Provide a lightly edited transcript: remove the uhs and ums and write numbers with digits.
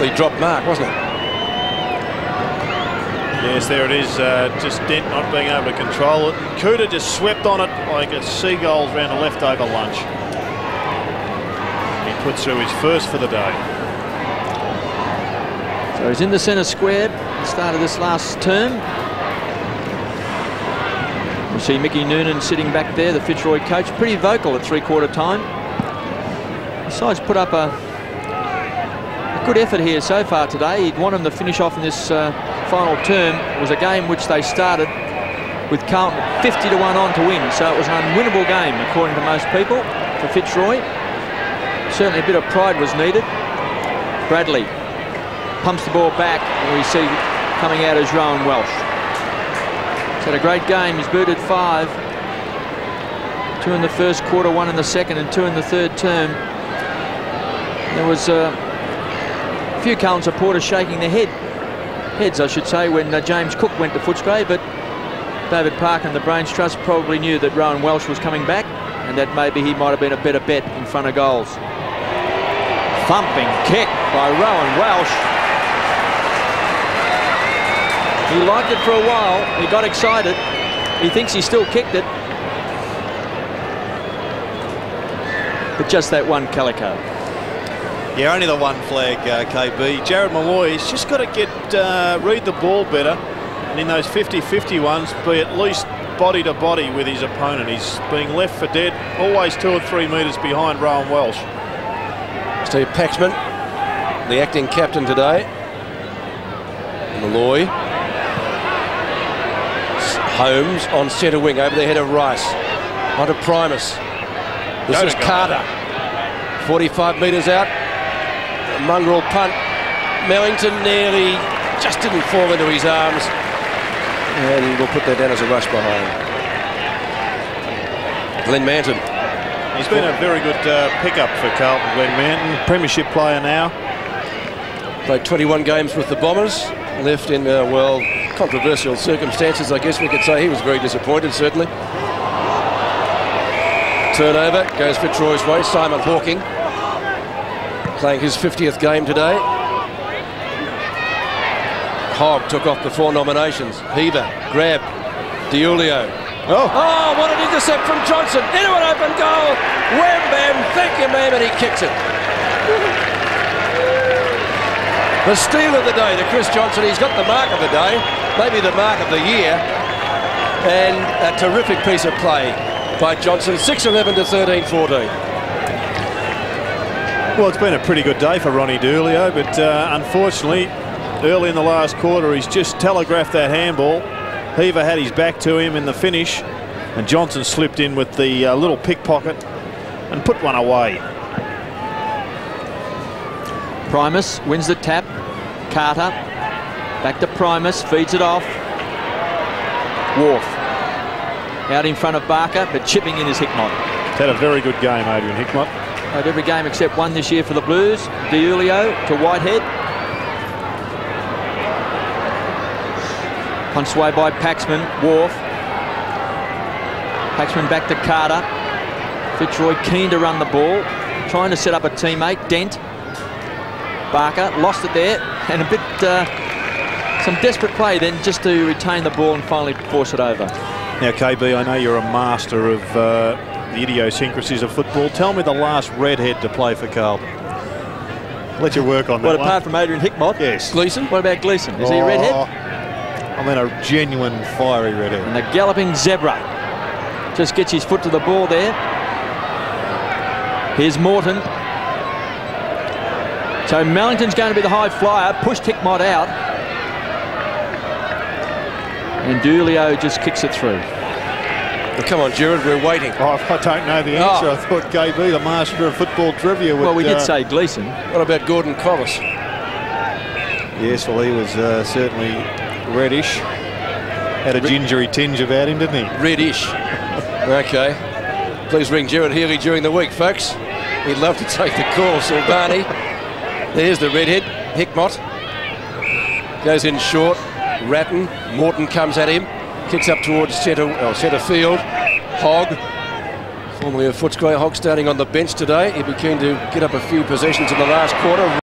quickly dropped mark, wasn't it? Yes, there it is. Just Dent not being able to control it. Cooter just swept on it like a seagull around a leftover lunch. He puts through his first for the day. So he's in the centre square at the start of this last term. You see Mickey Noonan sitting back there, the Fitzroy coach, pretty vocal at three-quarter time. The side's put up a good effort here so far today. He'd want him to finish off in this final term. It was a game which they started with Carlton 50-1 on to win, so it was an unwinnable game, according to most people, for Fitzroy. Certainly a bit of pride was needed. Bradley pumps the ball back, and we see coming out as Rowan Welsh. He's had a great game. He's booted 5. 2 in the first quarter, 1 in the second, and 2 in the third term. There was a few Carlton supporters shaking their heads, I should say, when James Cook went to Footscray, but David Park and the Brains Trust probably knew that Rowan Welsh was coming back and that maybe he might have been a better bet in front of goals. Thumping kick by Rowan Welsh. He liked it for a while, he got excited, he thinks he still kicked it. But just that one calico. Yeah, only the one flag, KB. Jarrad Molloy has just got to get read the ball better, and in those 50-50 ones, be at least body to body with his opponent. He's being left for dead, always 2 or 3 metres behind Rowan Welsh. Steve Paxman, the acting captain today. Molloy. Holmes on centre wing, over the head of Rice, onto Primus. This is Carter, 45 metres out. Munroe punt. Merrington nearly just didn't fall into his arms, and we'll put that down as a rush behind. Glenn Manton. He's been a very good pick-up for Carlton, Glenn Manton, premiership player now. Played 21 games with the Bombers, left in the world. Controversial circumstances, I guess we could say. He was very disappointed, certainly. Turnover goes Fitzroy's way. Simon Hawking playing his 50th game today. Hogg took off the 4 nominations. Heaver, grab, Diulio. Oh, what an intercept from Johnson. Into an open goal. Wham, bam, thank you, ma'am, and he kicks it. The steal of the day to Chris Johnson. He's got the mark of the day, maybe the mark of the year, and a terrific piece of play by Johnson. 6-11 to 13-14. Well, it's been a pretty good day for Ronnie Dileo, but unfortunately, early in the last quarter, he's just telegraphed that handball. Heaver had his back to him in the finish, and Johnson slipped in with the little pickpocket and put one away. Primus wins the tap. Carter back to Primus, feeds it off. Worf out in front of Barker, but chipping in is Hickmott. He's had a very good game, Adrian Hickmott. Played every game except one this year for the Blues. Diulio to Whitehead. Punched away by Paxman. Worf. Paxman back to Carter. Fitzroy keen to run the ball, trying to set up a teammate. Dent. Barker lost it there, and a bit some desperate play then just to retain the ball and finally force it over. Now, KB, I know you're a master of the idiosyncrasies of football. Tell me the last redhead to play for Carlton. Let you work on that. Well, apart from Adrian Hickmott, yes. Gleeson. What about Gleeson? Is he a redhead? I mean, a genuine fiery redhead. And the galloping zebra just gets his foot to the ball there. Here's Morton. So Mellington's going to be the high flyer, pushed Hickmott out. And Diulio just kicks it through. Well, come on, Gerard, we're waiting. Oh, I don't know the answer. I thought KB, the master of football trivia, would... Well, we did say Gleeson. What about Gordon Collis? Yes, well, he was certainly reddish. Had a gingery tinge about him, didn't he? Reddish. OK. Please ring Gerard Healy during the week, folks. He'd love to take the call, Silvani. There's the redhead, Hickmott. Goes in short, Ratten, Morton comes at him, kicks up towards centre field. Hogg, formerly of Footscray, Hogg starting on the bench today. He'd be keen to get up a few possessions in the last quarter.